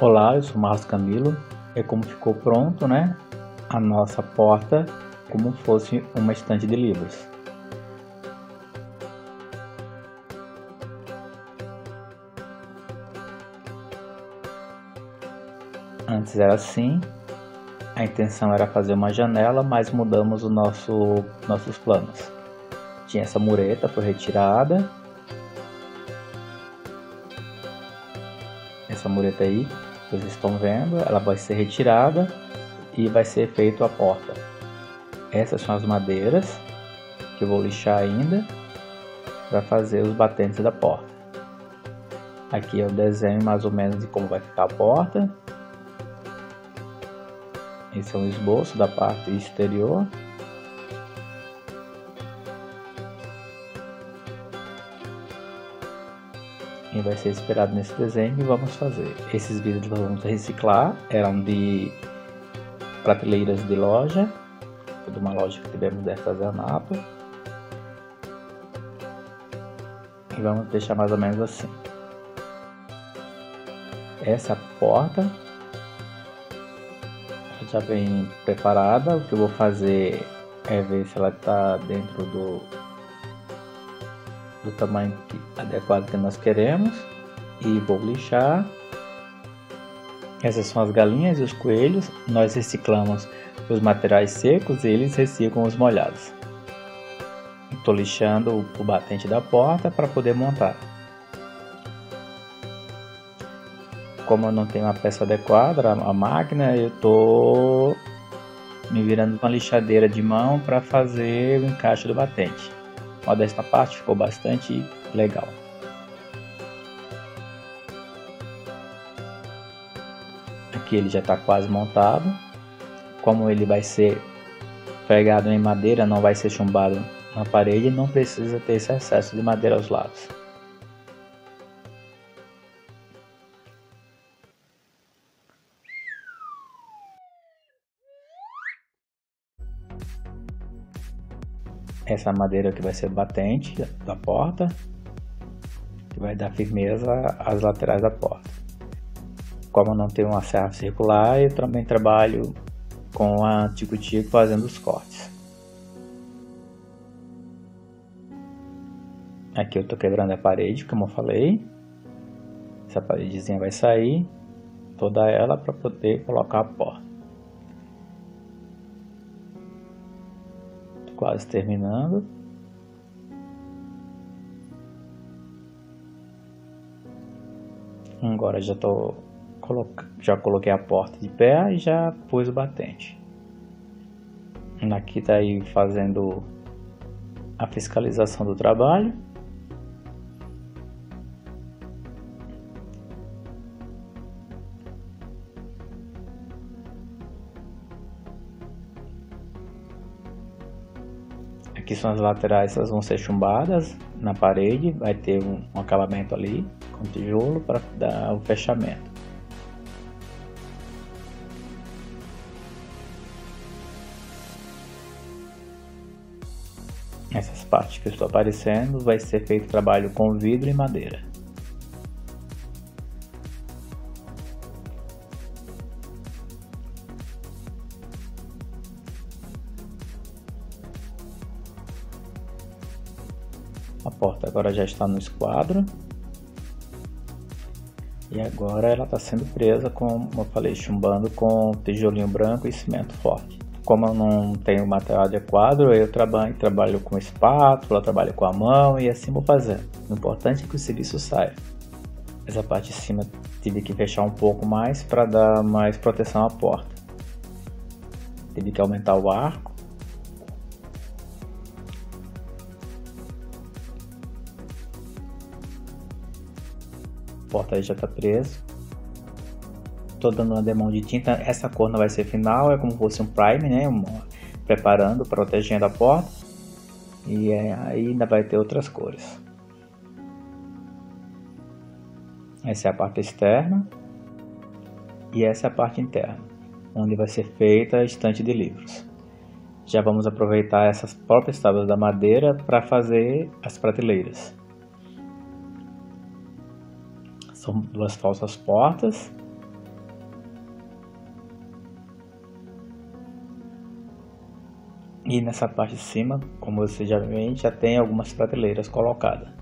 Olá, eu sou Marcos Camilo. É como ficou pronto, né? A nossa porta, como fosse uma estante de livros. Antes era assim, a intenção era fazer uma janela, mas mudamos os nossos planos. Tinha essa mureta, foi retirada. Essa mureta aí, vocês estão vendo, ela vai ser retirada e vai ser feita a porta. Essas são as madeiras que eu vou lixar ainda para fazer os batentes da porta. Aqui é o desenho mais ou menos de como vai ficar a porta. Esse é um esboço da parte exterior. E vai ser inspirado nesse desenho e vamos fazer. Esses vidros nós vamos reciclar. Eram de prateleiras de loja. De uma loja que tivemos dessas da Napa. E vamos deixar mais ou menos assim. Essa porta já vem preparada. O que eu vou fazer é ver se ela está dentro do tamanho adequado que nós queremos e vou lixar. Essas são as galinhas e os coelhos. Nós reciclamos os materiais secos e eles reciclam os molhados. Estou lixando o batente da porta para poder montar. Como eu não tenho uma peça adequada, a máquina, eu estou me virando uma lixadeira de mão para fazer o encaixe do batente. Ó, desta parte ficou bastante legal. Aqui ele já está quase montado. Como ele vai ser pregado em madeira, não vai ser chumbado na parede, não precisa ter esse excesso de madeira aos lados. Essa madeira que vai ser batente da porta, que vai dar firmeza às laterais da porta. Como eu não tenho uma serra circular, eu também trabalho com a tico-tico fazendo os cortes. Aqui eu estou quebrando a parede, como eu falei. Essa paredezinha vai sair, toda ela, para poder colocar a porta. Quase terminando. Agora já coloquei a porta de pé e já pus o batente. Aqui tá aí fazendo a fiscalização do trabalho. Aqui são as laterais, elas vão ser chumbadas na parede, vai ter um acabamento ali com tijolo para dar o fechamento. Essas partes que eu estou aparecendo vai ser feito trabalho com vidro e madeira. A porta agora já está no esquadro e agora ela está sendo presa, como eu falei, chumbando com tijolinho branco e cimento forte. Como eu não tenho material adequado, eu trabalho com espátula, trabalho com a mão e assim vou fazendo. O importante é que o serviço saia. Essa parte de cima tive que fechar um pouco mais para dar mais proteção à porta. Tive que aumentar o arco. A porta aí já está presa. Estou dando uma demão de tinta. Essa cor não vai ser final, é como se fosse um prime, né? Preparando, protegendo a porta. E aí ainda vai ter outras cores. Essa é a parte externa. E essa é a parte interna, onde vai ser feita a estante de livros. Já vamos aproveitar essas próprias tábuas da madeira para fazer as prateleiras. São duas falsas portas E nessa parte de cima, como você já viu, já tem algumas prateleiras colocadas.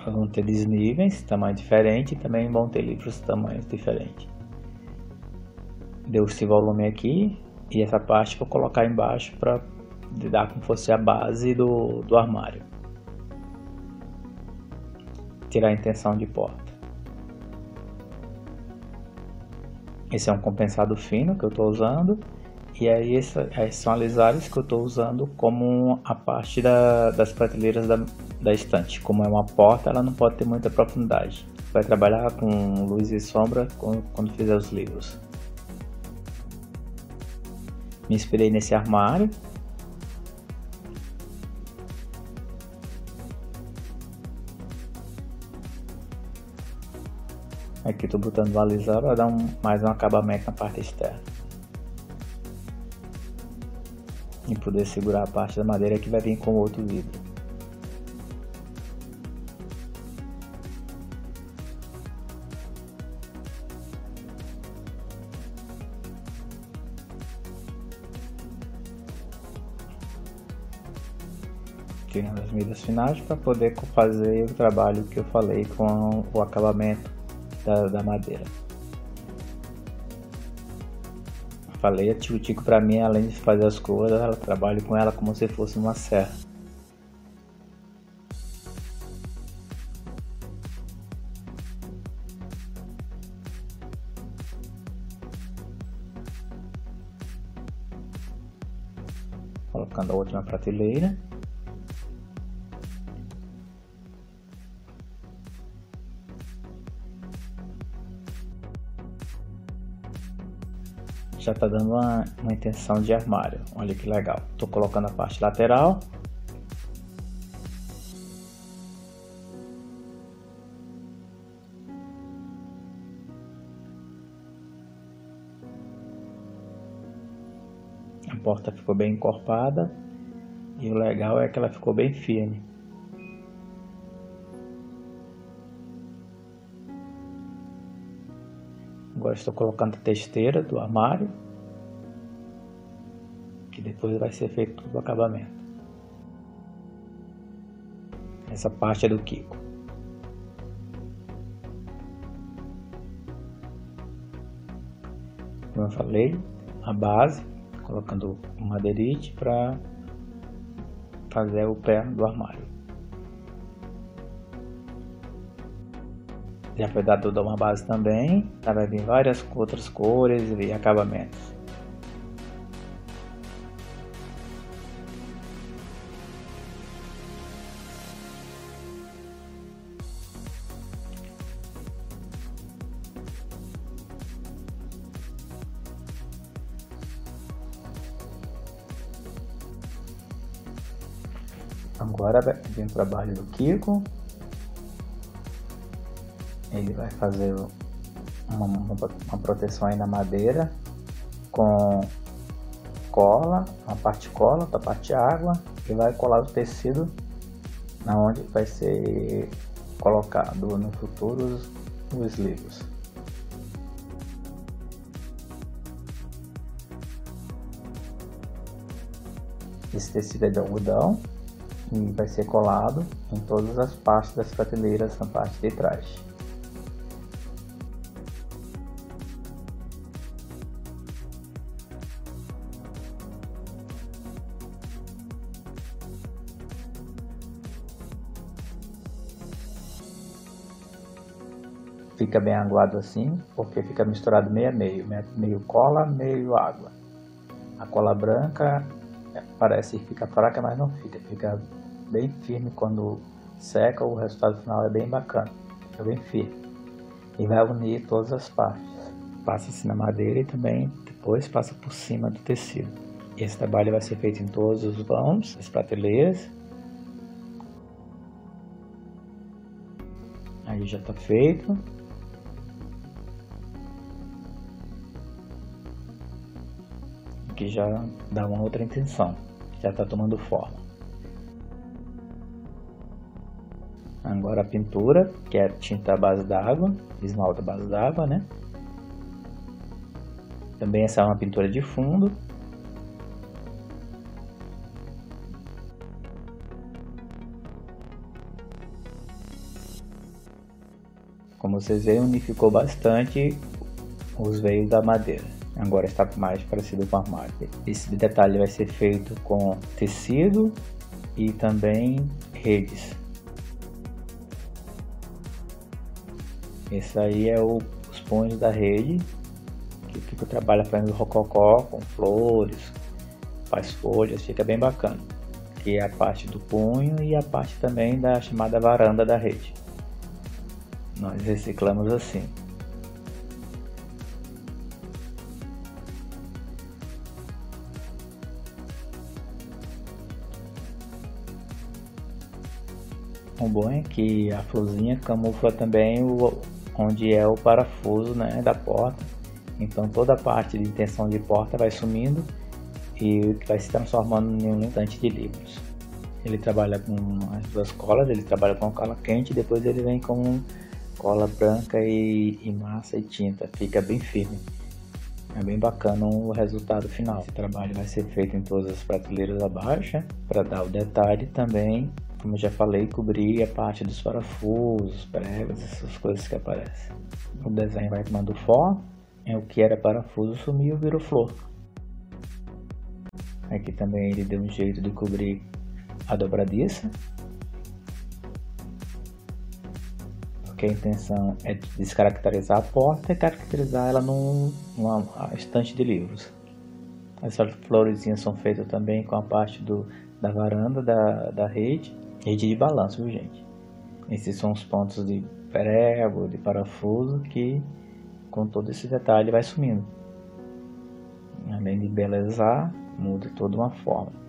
Elas vão ter desníveis, tamanho diferente, e também vão ter livros tamanhos diferentes. Deu esse volume aqui, e essa parte vou colocar embaixo para dar como fosse a base do armário. Tirar a intenção de porta. Esse é um compensado fino que eu estou usando. E aí esses são alisares que eu estou usando como a parte das prateleiras da estante. Como é uma porta, ela não pode ter muita profundidade. Vai trabalhar com luz e sombra quando fizer os livros. Me inspirei nesse armário. Aqui estou botando o alisar para dar mais um acabamento na parte externa. E poder segurar a parte da madeira que vai vir com outro vidro. Tirando as medidas finais para poder fazer o trabalho que eu falei com o acabamento da madeira. Falei, a tico-tico para mim, além de fazer as coisas, ela trabalha com ela como se fosse uma serra. Colocando a última prateleira. Já está dando uma intenção de armário. Olha que legal. Estou colocando a parte lateral. A porta ficou bem encorpada. E o legal é que ela ficou bem firme. Agora estou colocando a testeira do armário, que depois vai ser feito todo o acabamento. Essa parte é do Kiko. Como eu falei, a base, colocando o madeirite para fazer o pé do armário. Já foi dado toda uma base também, vai vir várias outras cores e acabamentos. Agora vem o trabalho do Kiko. Ele vai fazer uma proteção aí na madeira com cola, uma parte cola, outra parte água, e vai colar o tecido na onde vai ser colocado no futuro os livros. Esse tecido é de algodão e vai ser colado em todas as partes das prateleiras na parte de trás. Fica bem aguado assim, porque fica misturado meio a meio, meio cola, meio água. A cola branca parece que fica fraca, mas não fica, fica bem firme quando seca. O resultado final é bem bacana, fica bem firme. E vai unir todas as partes. Passa assim na madeira e também depois passa por cima do tecido. Esse trabalho vai ser feito em todos os vãos, as prateleiras. Aí já está feito. Aqui já dá uma outra intenção, já está tomando forma. Agora a pintura, que é tinta à base d'água, esmalte à base d'água, né? Também essa é uma pintura de fundo. Como vocês veem, unificou bastante os veios da madeira. Agora está mais parecido com a armário. Esse detalhe vai ser feito com tecido e também redes. Esse aí é os punhos da rede, que o Kiko trabalha fazendo rococó com flores, faz folhas, fica bem bacana. Que é a parte do punho e a parte também da chamada varanda da rede. Nós reciclamos assim. O bom é que a florzinha camufla também onde é o parafuso, né, da porta. Então toda a parte de tensão de porta vai sumindo e vai se transformando em um estante de livros. Ele trabalha com as duas colas, ele trabalha com cola quente, depois ele vem com cola branca e massa e tinta, fica bem firme. É bem bacana o resultado final. Esse trabalho vai ser feito em todas as prateleiras abaixo, né, para dar o detalhe também. Como eu já falei, cobrir a parte dos parafusos, pregas, essas coisas que aparecem. O desenho vai tomando forma, o que era parafuso sumiu, virou flor. Aqui também ele deu um jeito de cobrir a dobradiça, porque a intenção é descaracterizar a porta e caracterizar ela numa estante de livros. Essas florezinhas são feitas também com a parte da varanda da rede. Rede de balanço, gente. Esses são os pontos de prego, de parafuso, que com todo esse detalhe vai sumindo. Além de embelezar, muda toda uma forma.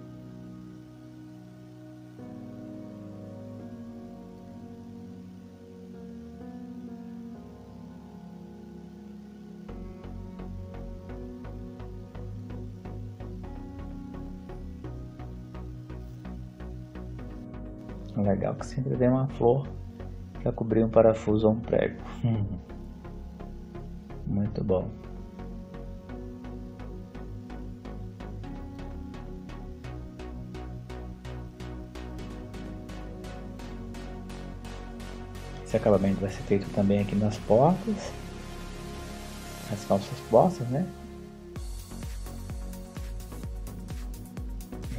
Legal que sempre tem uma flor para cobrir um parafuso ou um prego. Muito bom. Esse acabamento vai ser feito também aqui nas portas, as falsas portas, né?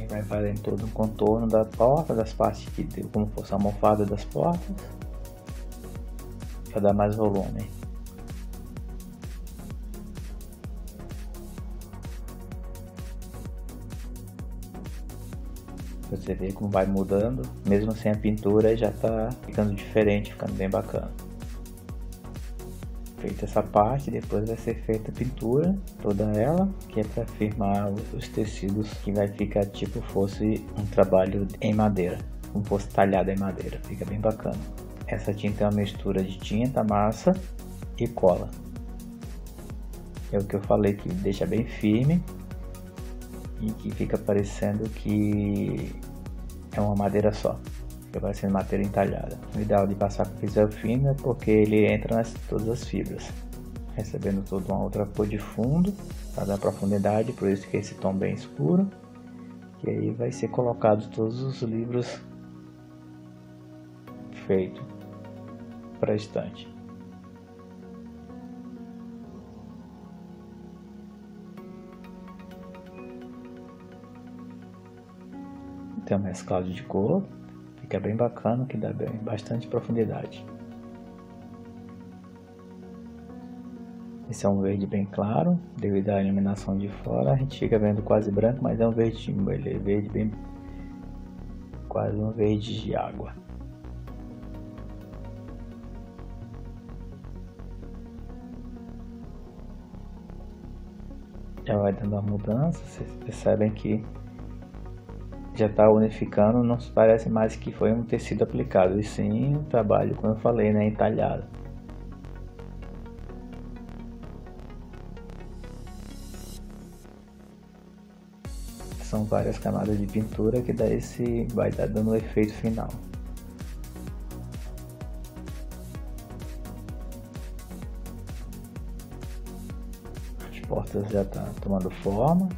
Vai fazendo todo um contorno da porta, das partes que deu como fosse a almofada das portas, para dar mais volume. Você vê como vai mudando, mesmo sem a pintura já está ficando diferente, ficando bem bacana. Feita essa parte, depois vai ser feita a pintura, toda ela, que é para firmar os tecidos, que vai ficar tipo fosse um trabalho em madeira, como fosse talhado em madeira, fica bem bacana. Essa tinta é uma mistura de tinta, massa e cola. É o que eu falei, que deixa bem firme e que fica parecendo que é uma madeira só. Vai ser madeira entalhada. O ideal de passar com pincel fino é porque ele entra nas todas as fibras, recebendo toda uma outra cor de fundo para dar profundidade. Por isso que esse tom bem escuro, e aí vai ser colocado todos os livros feito para a estante. Tem um mesclado de cor, fica bem bacana, que dá bastante profundidade. Esse é um verde bem claro, devido à iluminação de fora a gente fica vendo quase branco, mas é um verde, ele é verde bem, quase um verde de água. Já vai dando uma mudança, vocês percebem que já está unificando, não parece mais que foi um tecido aplicado, e sim um trabalho, como eu falei, né, entalhado. São várias camadas de pintura que dá esse, vai estar dando o efeito final. As portas já estão tomando forma.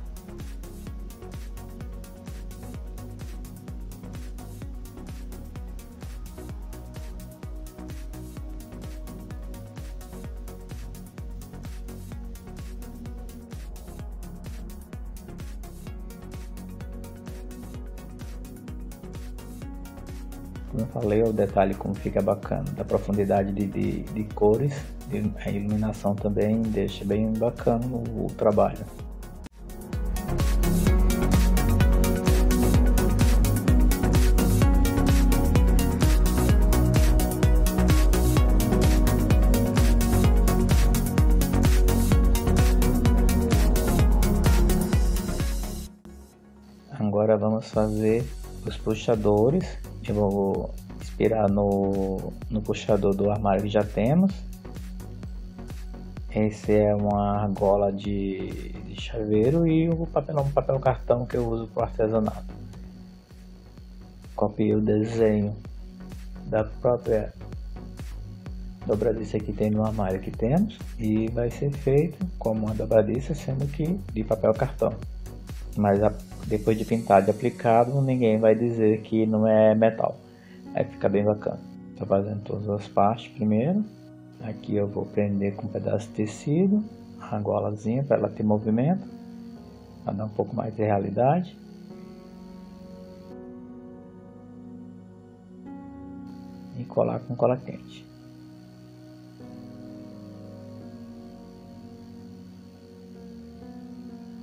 não falei o detalhe como fica bacana, da profundidade de cores, a iluminação também deixa bem bacana o trabalho. Agora vamos fazer os puxadores. Eu vou inspirar no puxador do armário que já temos. Esse é uma argola de chaveiro e o papel cartão que eu uso para o artesanato. Copio o desenho da própria dobradiça que tem no armário que temos e vai ser feito como uma dobradiça, sendo que de papel cartão. Mas depois de pintado e aplicado, ninguém vai dizer que não é metal. Aí fica bem bacana. Estou fazendo todas as partes primeiro. Aqui eu vou prender com um pedaço de tecido, a argolazinha para ela ter movimento, para dar um pouco mais de realidade. E colar com cola quente.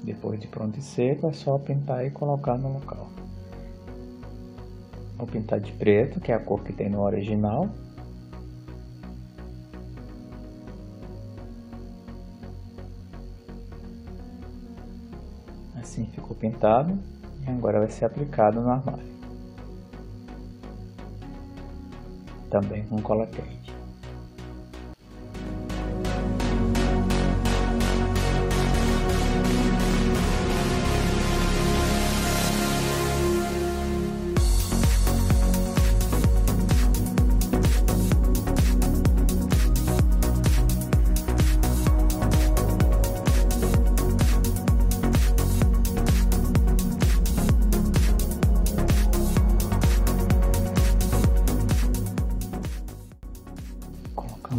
Depois de pronto e seco, é só pintar e colocar no local. Vou pintar de preto, que é a cor que tem no original. Assim ficou pintado e agora vai ser aplicado no armário. Também com cola quente.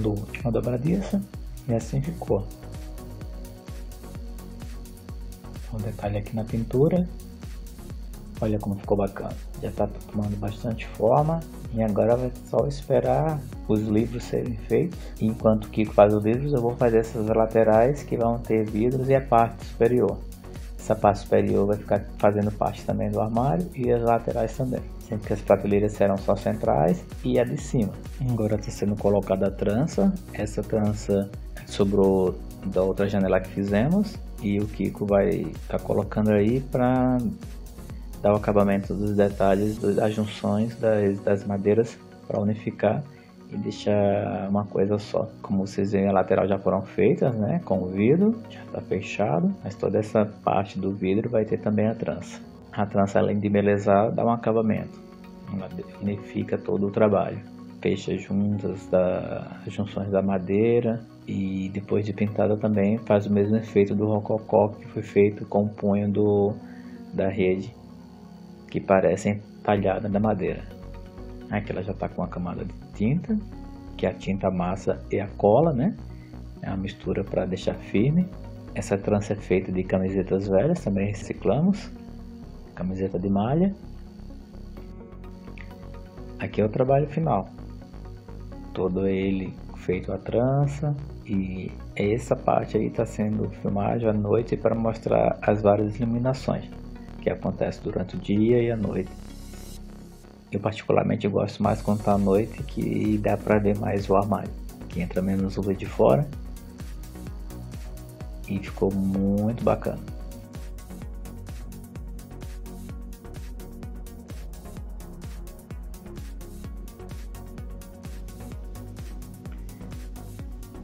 Do último dobradiça, e assim ficou. Um detalhe aqui na pintura, olha como ficou bacana, já está tomando bastante forma e agora vai só esperar os livros serem feitos. Enquanto o Kiko faz os livros, eu vou fazer essas laterais que vão ter vidros e a parte superior. Essa parte superior vai ficar fazendo parte também do armário e as laterais também. Sempre que as prateleiras serão só centrais e a de cima. Agora está sendo colocada a trança. Essa trança sobrou da outra janela que fizemos. E o Kiko vai estar colocando aí para dar o acabamento dos detalhes, das junções das madeiras para unificar e deixar uma coisa só. Como vocês veem, a lateral já foram feitas, né? Com o vidro, já está fechado, mas toda essa parte do vidro vai ter também a trança. A trança, além de embelezar, dá um acabamento, ela unifica todo o trabalho. Fecha juntas as junções da madeira e depois de pintada também faz o mesmo efeito do rococó que foi feito com o punho da rede, que parecem talhada da madeira. Aqui ela já está com uma camada de tinta, que é a tinta, a massa e a cola, né? É uma mistura para deixar firme. Essa trança é feita de camisetas velhas, também reciclamos, camiseta de malha. Aqui é o trabalho final, todo ele feito a trança, e essa parte aí está sendo filmagem à noite para mostrar as várias iluminações que acontecem durante o dia e a noite. Eu particularmente gosto mais quando está à noite, que dá para ver mais o armário, que entra menos luz de fora, e ficou muito bacana.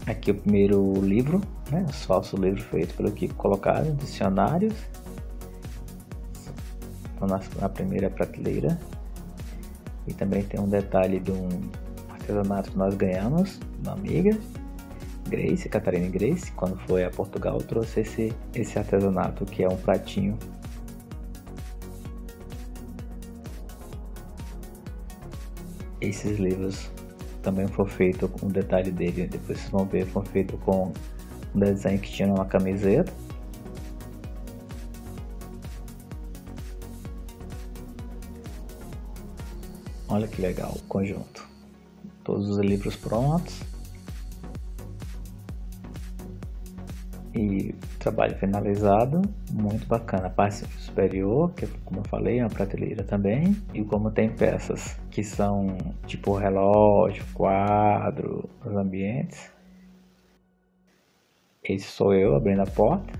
Aqui o primeiro livro, né? O falso livro feito pelo Kiko, colocado dicionários na primeira prateleira. E também tem um detalhe de um artesanato que nós ganhamos, uma amiga, Grace, Catarina Grace, quando foi a Portugal, trouxe esse artesanato, que é um pratinho. Esses livros também foi feito com um detalhe dele, depois vocês vão ver, foi feito com um desenho que tinha uma camiseta. Olha que legal o conjunto. Todos os livros prontos. E trabalho finalizado, muito bacana. A parte superior, que como eu falei, é uma prateleira também. E como tem peças que são tipo relógio, quadro, os ambientes. Esse sou eu abrindo a porta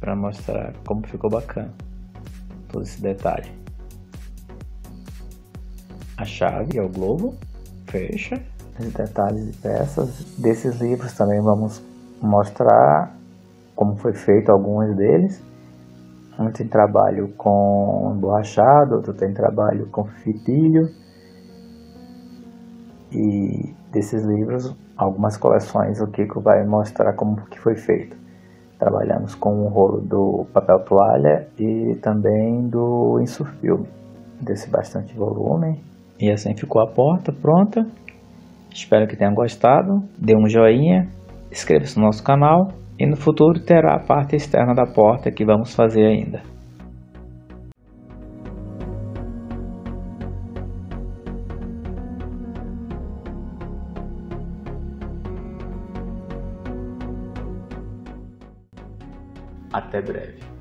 para mostrar como ficou bacana todo esse detalhe. A chave é o globo, fecha. Os detalhes de peças desses livros também vamos mostrar como foi feito alguns deles. Um tem trabalho com emborrachado, outro tem trabalho com fitilho. E desses livros, algumas coleções o Kiko vai mostrar como que foi feito. Trabalhamos com o rolo do papel toalha e também do insufilme. Desse bastante volume. E assim ficou a porta pronta. Espero que tenham gostado, dê um joinha, inscreva-se no nosso canal e no futuro terá a parte externa da porta que vamos fazer ainda. Até breve.